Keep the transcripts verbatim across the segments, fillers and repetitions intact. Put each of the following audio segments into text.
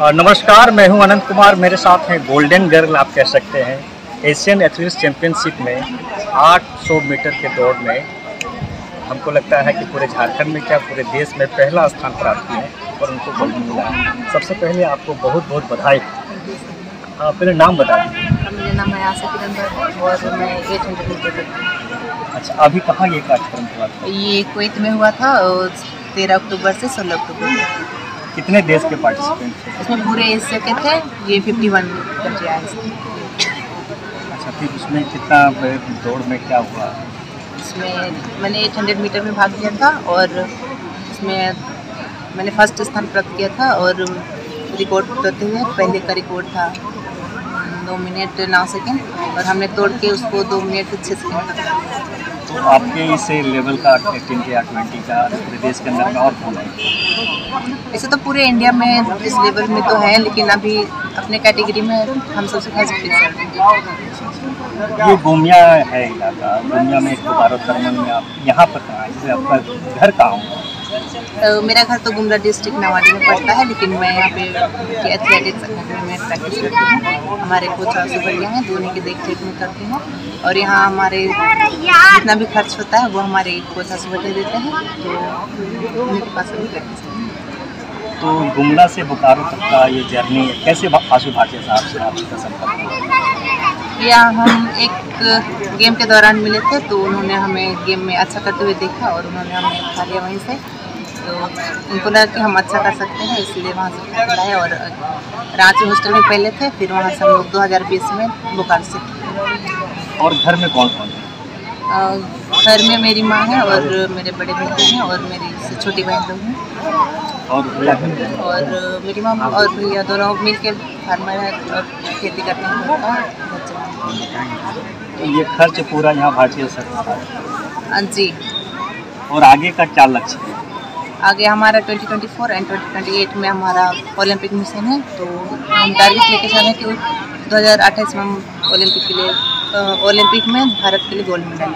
नमस्कार, मैं हूं अनंत कुमार। मेरे साथ हैं गोल्डन गर्ल, आप कह सकते हैं एशियन एथलीट्स चैंपियनशिप में आठ सौ मीटर के दौड़ में हमको लगता है कि पूरे झारखंड में क्या पूरे देश में पहला स्थान प्राप्त किया और उनको गोल्ड मिला। सबसे पहले आपको बहुत बहुत बधाई। आप मेरा नाम बता दीजिए। मेरा नाम है आशा किरण बरला और मैं आठ सौ मीटर। अच्छा, अभी कहाँ ये कार्यक्रम हुआ था? ये कुवैत में हुआ था और तेरह अक्टूबर से सोलह अक्टूबर तक। कितने देश के पार्टिसिपेंट थे इसमें? पूरे एशिया के थे, ये इक्यावन कंट्री आए थे। अच्छा, फिर उसमें कितना दौड़ में क्या हुआ? इसमें मैंने आठ सौ मीटर में भाग लिया था और इसमें मैंने फर्स्ट स्थान प्राप्त किया था और रिकॉर्ड तोड़ते हुए पहले का रिकॉर्ड था दो मिनट नौ सेकंड और हमने तोड़ के उसको दो मिनट छः सेकंड तक। तो आपके इस लेवल का टी ट्वेंटी का प्रदेश के अंदर में और कौन है? ऐसे तो पूरे इंडिया में इस लेवल में तो है, लेकिन अभी अपने कैटेगरी में हम सबसे खास हैं। ये गोमिया है इलाका, गोमिया में भारत में आप यहाँ पर कहाँ, जैसे आपका घर कहाँ होगा? तो मेरा घर तो गुमला डिस्ट्रिक्ट नवाड़ी में पड़ता है, लेकिन मैं यहाँ पे एथलेटिक्स अकेडमी में प्रैक्टिस करती हूँ। हमारे कोच आशू भैया हैं, दोनों की देख रेख में करती हूँ और यहाँ हमारे जितना भी खर्च होता है वो हमारे कोच आशू भैया देते हैं, तो उनके पास भी प्रैक्टिस करती हूँ। तो गुमला से बोकारो तक का ये जर्नी कैसे आशु भाटिया साहब से आपका संपर्क हुआ? या हम एक गेम के दौरान मिले थे, तो उन्होंने हमें गेम में अच्छा करते हुए देखा और उन्होंने हमें उठा लिया वहीं से। तो उनको लगा कि हम अच्छा कर सकते हैं, इसलिए वहाँ से लाए और रांची हॉस्टल में पहले थे, फिर वहाँ से हम लोग दो हज़ार बीस में बोकारो से। और घर में कौन कौन? घर में मेरी माँ है और मेरे बड़े बेटे हैं और मेरी छोटी बहन लोग हैं और और मेरी माँ और भैया दोनों मिल के फार्मर है और खेती करते हैं। तो ये खर्च पूरा यहाँ भारतीय सरकार जी। और आगे का क्या लक्ष्य है? आगे हमारा twenty twenty four and twenty twenty eight में हमारा ओलंपिक मिशन है, तो हम टारगेट लेके चल रहे हैं कि दो हज़ार अट्ठाईस में हम ओलंपिक के लिए ओलंपिक में भारत के लिए गोल्ड मेडल।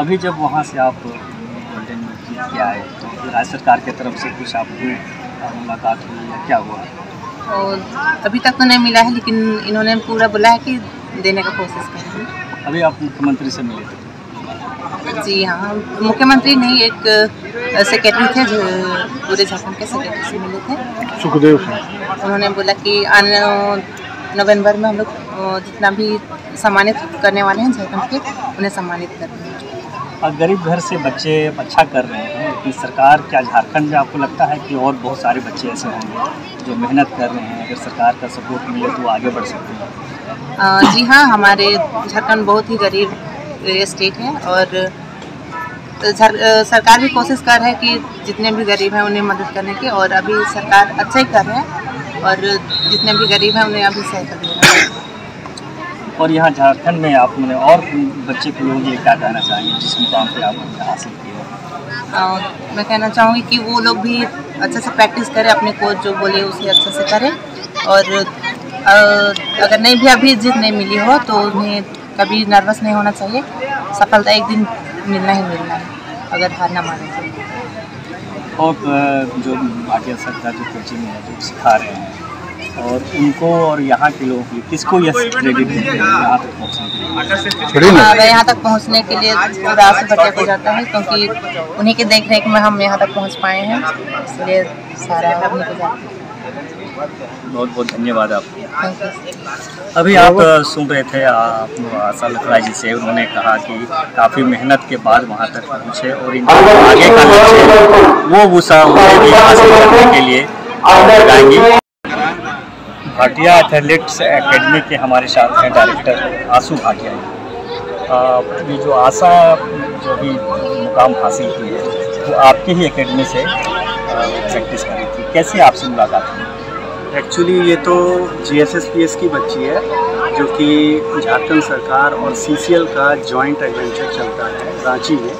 अभी जब वहाँ से आप गोल्डन मेडल के आए तो राज्य सरकार की तरफ से कुछ आपको मुलाकात हुई या क्या हुआ? और अभी तक तो नहीं मिला है, लेकिन इन्होंने पूरा बोला है कि देने का कोशिश करेंगे। अभी आप मुख्यमंत्री से मिले थे? जी हाँ, मुख्यमंत्री नहीं, एक सेक्रेटरी थे जो पूरे झारखंड के सेक्रेटरी से मिले थे, सुखदेव। उन्होंने बोला कि आने नवंबर में हम लोग जितना भी सम्मानित करने वाले हैं झारखंड के, उन्हें सम्मानित कर रहे हैं। और गरीब घर से बच्चे अच्छा कर रहे हैं, लेकिन सरकार क्या झारखंड में आपको लगता है कि और बहुत सारे बच्चे ऐसे होंगे जो मेहनत कर रहे हैं, अगर सरकार का सपोर्ट मिले तो आगे बढ़ सकते हैं? जी हाँ, हमारे झारखंड बहुत ही गरीब स्टेट है और सरकार भी कोशिश कर रहे हैं कि जितने भी गरीब हैं उन्हें मदद करने की, और अभी सरकार अच्छा ही कर रहे हैं और जितने भी गरीब हैं उन्हें अभी सहायता दे रहे हैं। और यहाँ झारखंड में आपने और बच्चे के लोग ये क्या कहना चाहिए जिस मुकाम पर आपने हासिल किया? मैं कहना चाहूँगी कि वो लोग भी अच्छे से प्रैक्टिस करें, अपने कोच जो बोले उसे अच्छे से करें, और अगर नहीं भी अभी जीत नहीं मिली हो तो उन्हें कभी नर्वस नहीं होना चाहिए। सफलता एक दिन मिलना ही मिलना है, अगर हार ना माने तो। और जो भाटिया सरकार जो कोचिंग है जो सिखा रहे हैं, और उनको और यहाँ के लोगों के किसको यह क्रेडिट देते हैं यहाँ तक पहुँचने के लिए? मैं यहाँ तक पहुँचने के लिए पूरा आशा भटिया को जाता है, क्योंकि उन्हीं के देख रेख में हम यहाँ तक पहुँच पाए हैं, इसलिए सारा उन्हीं को जाता है। बहुत बहुत धन्यवाद आपको। अभी आप सुन रहे थे आशा लखरा जी से, उन्होंने कहा कि काफ़ी मेहनत के बाद वहाँ तक पहुँचे और इनका आगे का लक्ष्य वो भूसा हासिल करने के लिए लगाएंगी। भाटिया एथलेट्स एकेडमी के हमारे साथ हैं डायरेक्टर आशू भाटिया। ये जो आशा जो भी मुकाम हासिल की है वो तो आपकी ही एकेडमी से प्रैक्टिस करी थी, कैसे आपसे मुलाकात हुई? एक्चुअली ये तो G S S P A की बच्ची है जो कि झारखंड सरकार और सी सी एल का जॉइंट एडवेंचर चलता है रांची में।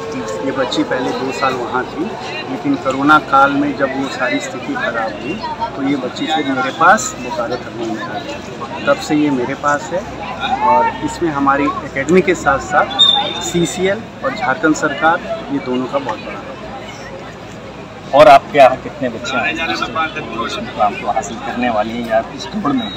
ये बच्ची पहले दो साल वहाँ थी, लेकिन कोरोना काल में जब वो सारी स्थिति ख़राब हुई तो ये बच्ची फिर मेरे पास बोकारो करने में आ गई, तब से ये मेरे पास है। और इसमें हमारी एकेडमी के साथ साथ सी सी एल और झारखंड सरकार, ये दोनों का बहुत बड़ा है। और आपके यहाँ कितने बच्चे हैं आपको हासिल करने वाले हैं या किस दौड़ में?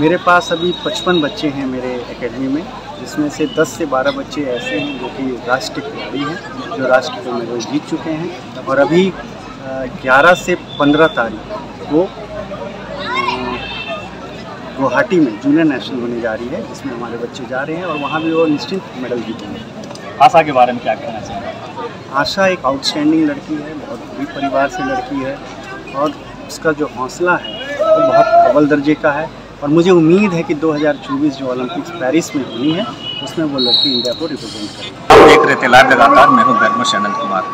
मेरे पास अभी पचपन बच्चे हैं मेरे एकेडमी में, जिसमें से दस से बारह बच्चे ऐसे हैं जो कि राष्ट्रीय खिलाड़ी हैं, जो राष्ट्रीय खिलाड़ी में जीत चुके हैं। और अभी ग्यारह से पंद्रह तारीख को गुवाहाटी में जूनियर नेशनल होने जा रही है, जिसमें हमारे बच्चे जा रहे हैं और वहाँ भी वो निश्चित मेडल जीतेंगे। आशा के बारे में क्या कहना चाहिए? आशा एक आउटस्टैंडिंग लड़की है, बहुत गरीब परिवार से लड़की है और उसका जो हौसला है वो तो बहुत अव्वल दर्जे का है। और मुझे उम्मीद है कि दो हज़ार चौबीस जो ओलंपिक्स पेरिस में होनी है उसमें वो लड़की इंडिया को रिप्रेजेंट करेगी। देख रहे थे लाइव लगातार मैं हूं धर्म शनल कुमार।